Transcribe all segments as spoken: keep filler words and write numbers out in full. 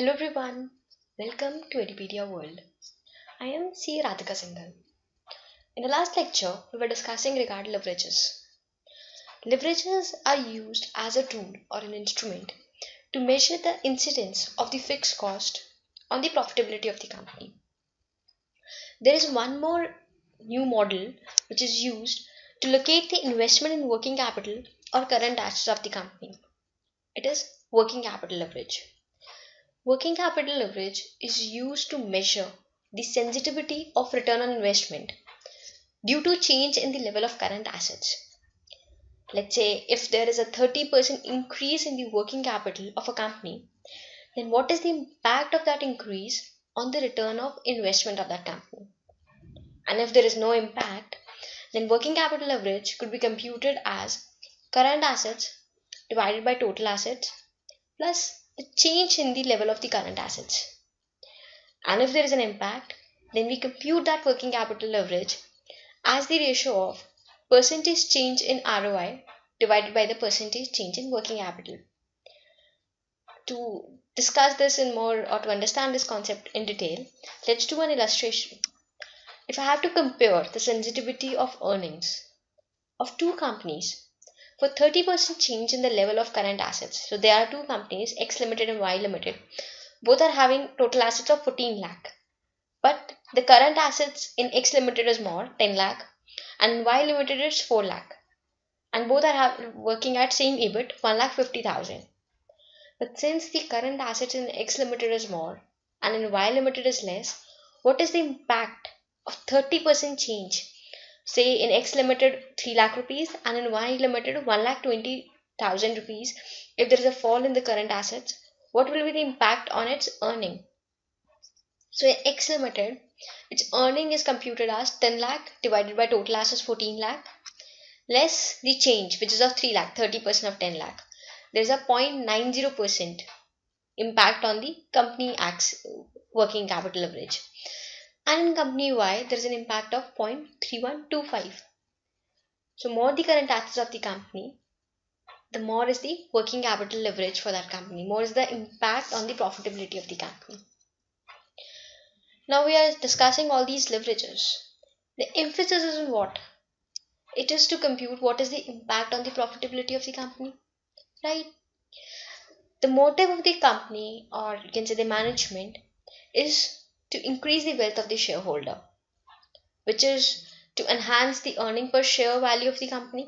Hello everyone, welcome to Edupedia World. I am C. Radhika Singhal. In the last lecture, we were discussing regarding leverages. Leverages are used as a tool or an instrument to measure the incidence of the fixed cost on the profitability of the company. There is one more new model which is used to locate the investment in working capital or current assets of the company. It is working capital leverage. Working capital leverage is used to measure the sensitivity of return on investment due to change in the level of current assets. Let's say if there is a thirty percent increase in the working capital of a company, then what is the impact of that increase on the return of investment of that company? And if there is no impact, then working capital leverage could be computed as current assets divided by total assets plus the change in the level of the current assets. And if there is an impact, then we compute that working capital leverage as the ratio of percentage change in R O I divided by the percentage change in working capital. To discuss this in more or to understand this concept in detail, let's do an illustration. If I have to compare the sensitivity of earnings of two companies for thirty percent change in the level of current assets. So there are two companies, X Limited and Y Limited. Both are having total assets of fourteen lakh. But the current assets in X Limited is more, ten lakh. And Y Limited is four lakh. And both are have, working at same EBIT, one lakh fifty thousand. But since the current assets in X Limited is more and in Y Limited is less, what is the impact of thirty percent change? Say in X Limited three lakh rupees and in Y Limited one lakh twenty thousand rupees. If there is a fall in the current assets, what will be the impact on its earning? So in X Limited, its earning is computed as ten lakh divided by total assets fourteen lakh less the change, which is of three lakh, thirty percent of ten lakh. There is a zero point nine zero percent impact on the company X working capital leverage. And in company Y, there is an impact of zero point three one two five. So more the current assets of the company, the more is the working capital leverage for that company. More is the impact on the profitability of the company. Now we are discussing all these leverages. The emphasis is on what? It is to compute what is the impact on the profitability of the company, right? The motive of the company, or you can say the management, is to increase the wealth of the shareholder, which is to enhance the earning per share value of the company.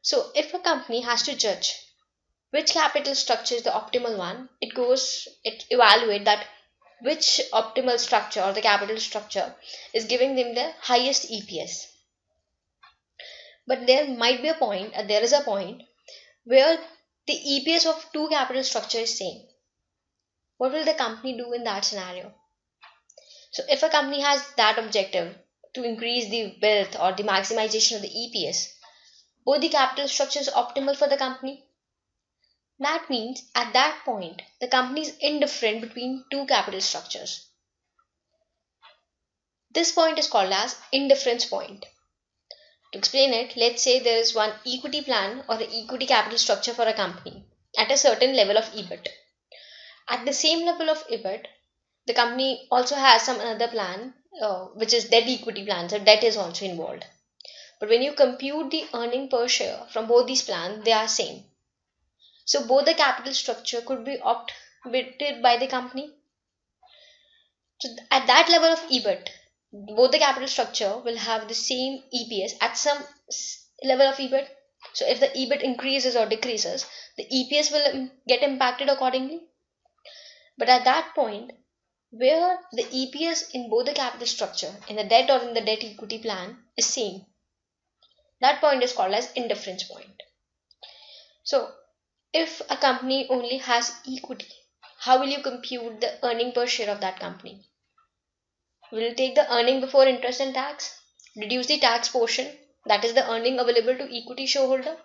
So if a company has to judge which capital structure is the optimal one, it goes, it evaluate that which optimal structure or the capital structure is giving them the highest E P S. But there might be a point, or there is a point where the E P S of two capital structures is same. What will the company do in that scenario? So if a company has that objective to increase the wealth or the maximization of the E P S, both the capital structure is optimal for the company. That means at that point, the company is indifferent between two capital structures. This point is called as indifference point. To explain it, let's say there is one equity plan or the equity capital structure for a company at a certain level of EBIT. At the same level of EBIT, the company also has some another plan, uh, which is debt equity plan, so debt is also involved. But when you compute the earning per share from both these plans, they are same. So both the capital structure could be opted by the company. So at that level of EBIT, both the capital structure will have the same E P S at some level of EBIT. So if the EBIT increases or decreases, the E P S will get impacted accordingly. But at that point, where the E P S in both the capital structure, in the debt or in the debt equity plan, is same, that point is called as indifference point. So if a company only has equity, how will you compute the earning per share of that company? Will you take the earning before interest and tax, reduce the tax portion, that is the earning available to equity shareholder,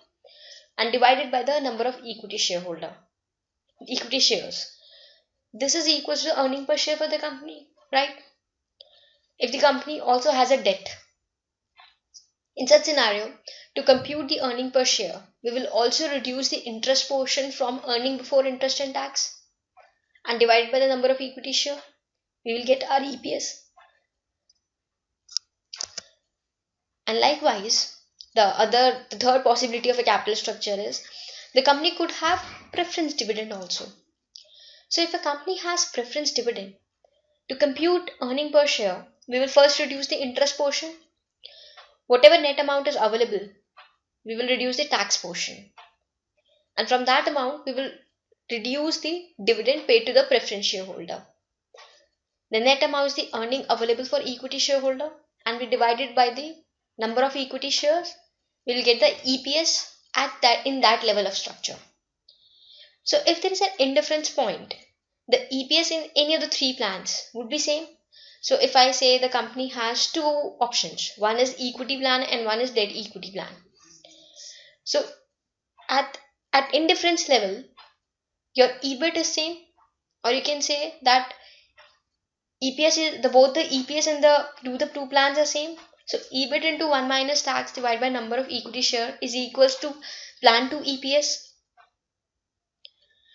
and divide it by the number of equity shareholder, equity shares. This is equal to the earning per share for the company, right? If the company also has a debt, in such scenario, to compute the earning per share, we will also reduce the interest portion from earning before interest and tax and divide by the number of equity share, we will get our E P S. And likewise, the other, the third possibility of a capital structure is the company could have preference dividend also. So if a company has preference dividend, to compute earning per share, we will first reduce the interest portion. Whatever net amount is available, we will reduce the tax portion. And from that amount, we will reduce the dividend paid to the preference shareholder. The net amount is the earning available for equity shareholder, and we divide it by the number of equity shares, we will get the E P S at that, in that level of structure. So if there is an indifference point, the E P S in any of the three plans would be same. So if I say the company has two options, one is equity plan and one is debt equity plan. So at, at indifference level, your E B I T is same, or you can say that E P S is the both the E P S and the do the two plans are same. So E B I T into one minus tax divided by number of equity share is equals to plan two E P S.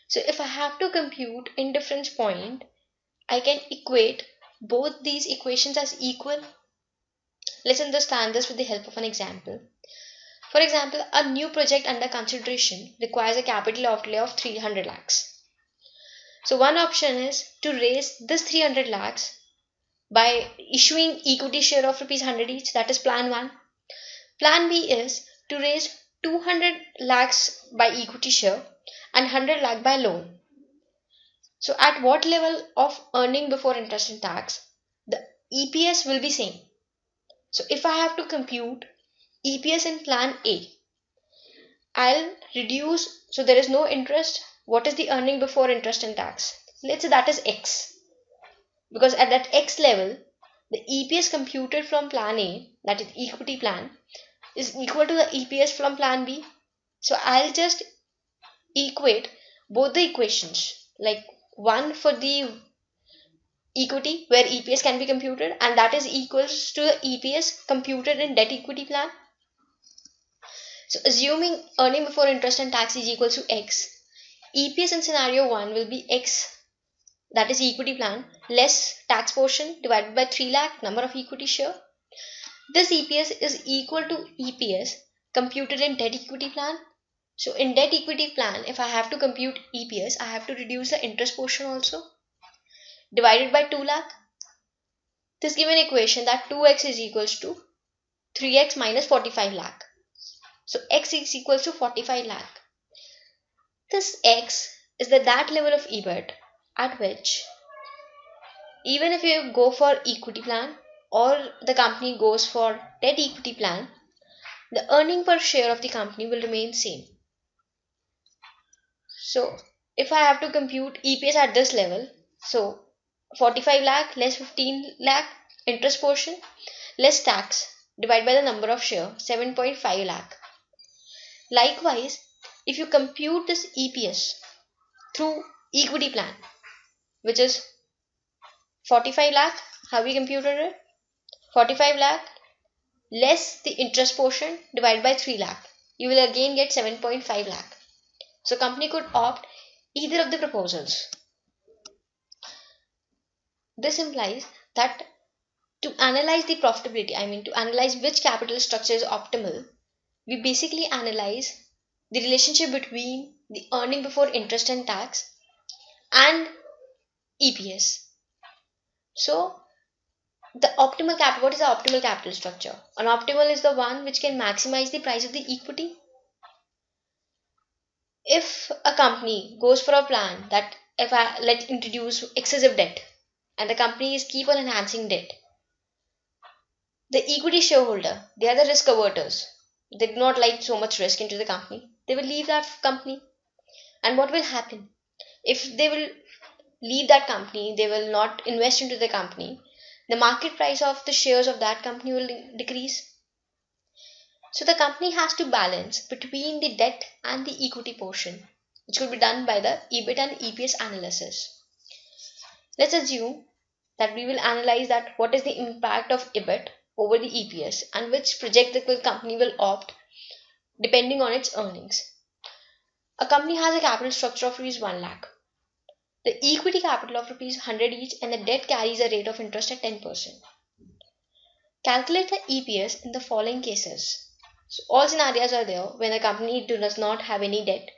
So if I have to compute indifference point, I can equate both these equations as equal. Let's understand this with the help of an example. For example, a new project under consideration requires a capital outlay of three hundred lakhs. So one option is to raise this three hundred lakhs by issuing equity share of rupees one hundred each, that is plan one. Plan B is to raise two hundred lakhs by equity share and one hundred lakh by loan. So at what level of earning before interest and tax, the E P S will be same. So if I have to compute E P S in plan A, I'll reduce, so there is no interest. What is the earning before interest and tax? Let's say that is X. Because at that X level, the E P S computed from plan A, that is equity plan, is equal to the E P S from plan B. So I'll just equate both the equations, like one for the equity where E P S can be computed, and that is equals to the E P S computed in debt equity plan. So assuming earning before interest and tax is equal to X, E P S in scenario one will be X, that is equity plan, less tax portion divided by three lakh number of equity share. This E P S is equal to E P S computed in debt equity plan. So in debt equity plan, if I have to compute E P S, I have to reduce the interest portion also, divided by two lakh. This given equation that two x is equals to three x minus forty-five lakh. So X is equals to forty-five lakh. This X is the that level of E B I T at which even if you go for equity plan or the company goes for debt equity plan, the earning per share of the company will remain same. So if I have to compute E P S at this level, so forty-five lakh less fifteen lakh interest portion less tax divided by the number of share, seven point five lakh. Likewise, if you compute this E P S through equity plan, which is forty-five lakh, how we computed it, forty-five lakh less the interest portion divided by three lakh, you will again get seven point five lakh. So company could opt either of the proposals. This implies that to analyze the profitability, I mean to analyze which capital structure is optimal, we basically analyze the relationship between the earning before interest and tax and E P S. So the optimal cap, what is the optimal capital structure? An optimal is the one which can maximize the price of the equity. If a company goes for a plan that if I let introduce excessive debt and the company is keep on enhancing debt, the equity shareholder, they are the risk averters. They do not like so much risk into the company. They will leave that company. And what will happen? If they will leave that company, they will not invest into the company, the market price of the shares of that company will decrease. So the company has to balance between the debt and the equity portion, which could be done by the E B I T and E P S analysis. Let's assume that we will analyze that what is the impact of E B I T over the E P S and which project the company will opt depending on its earnings. A company has a capital structure of rupees one lakh. The equity capital of rupees one hundred each and the debt carries a rate of interest at ten percent. Calculate the E P S in the following cases. So all scenarios are there when the company does not have any debt,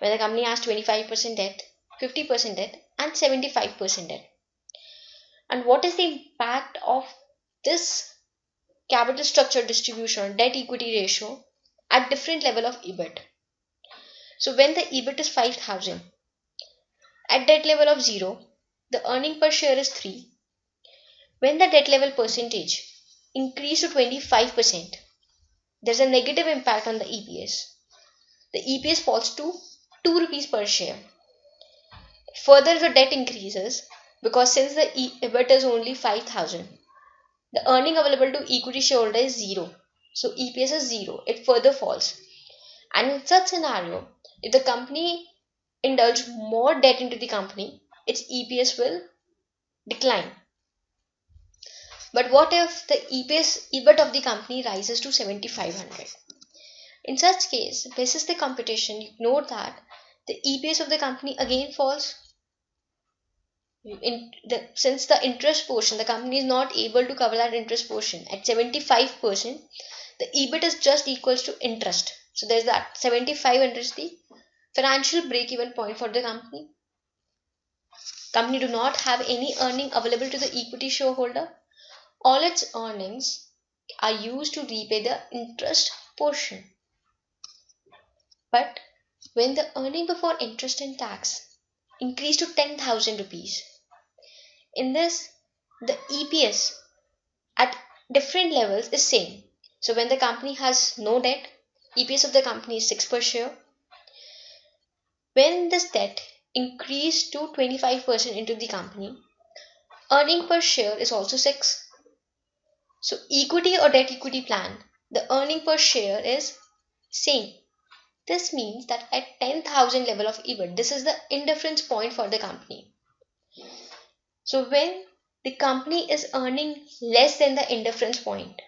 when the company has twenty-five percent debt, fifty percent debt and seventy-five percent debt. And what is the impact of this capital structure distribution, debt equity ratio at different level of EBIT? So when the EBIT is five thousand, at debt level of zero, the earning per share is three. When the debt level percentage increase to twenty-five percent, there's a negative impact on the E P S. The E P S falls to two rupees per share. Further, the debt increases because since the EBIT is only five thousand, the earning available to equity shareholder is zero. So E P S is zero. It further falls. And in such scenario, if the company indulge more debt into the company, its E P S will decline. But what if the E P S, EBIT of the company rises to seventy-five hundred? In such case, basis the computation, you note that the E P S of the company again falls. In the, since the interest portion, the company is not able to cover that interest portion at seventy-five percent, the EBIT is just equals to interest. So there's that seventy-five hundred is the financial break-even point for the company. Company do not have any earning available to the equity shareholder. All its earnings are used to repay the interest portion. But when the earning before interest and tax increase to ten thousand rupees, in this the E P S at different levels is same. So when the company has no debt, E P S of the company is six per share. When this debt increased to twenty-five percent into the company, earning per share is also six. So equity or debt equity plan, the earning per share is same. This means that at ten thousand level of EBIT, this is the indifference point for the company. So when the company is earning less than the indifference point,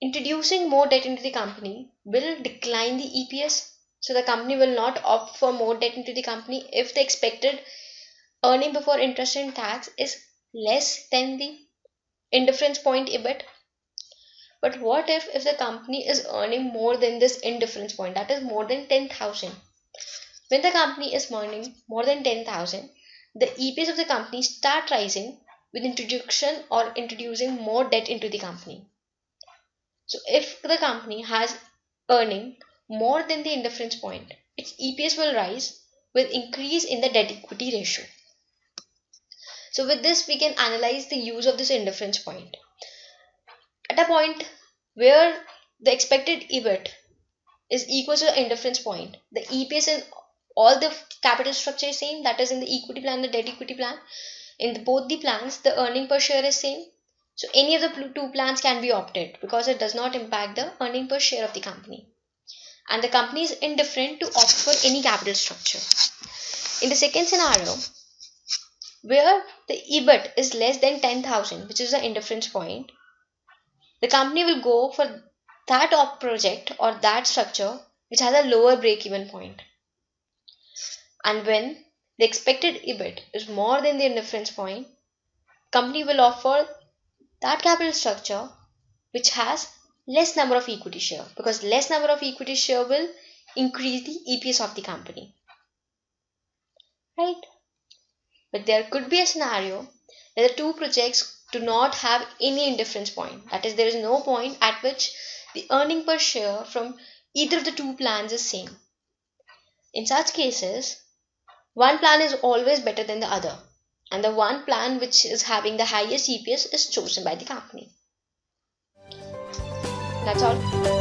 introducing more debt into the company will decline the E P S. So the company will not opt for more debt into the company if the expected earning before interest and tax is less than the indifference point EBIT. But what if if the company is earning more than this indifference point, that is more than ten thousand? When the company is earning more than ten thousand, the E P S of the company start rising with introduction or introducing more debt into the company. So if the company has earning more than the indifference point, its E P S will rise with increase in the debt equity ratio. So with this, we can analyze the use of this indifference point. At a point where the expected EBIT is equal to the indifference point, the E P S in all the capital structure is same, that is in the equity plan, the debt equity plan. In the, both the plans, the earning per share is same. So any of the two plans can be opted because it does not impact the earning per share of the company. And the company is indifferent to opt for any capital structure. In the second scenario, where the EBIT is less than ten thousand, which is the indifference point, the company will go for that op project or that structure which has a lower break-even point. And when the expected EBIT is more than the indifference point, company will offer that capital structure which has less number of equity share, because less number of equity share will increase the E P S of the company. Right? But there could be a scenario where the two projects do not have any indifference point. That is, there is no point at which the earning per share from either of the two plans is same. In such cases, one plan is always better than the other, and the one plan which is having the highest E P S is chosen by the company. That's all.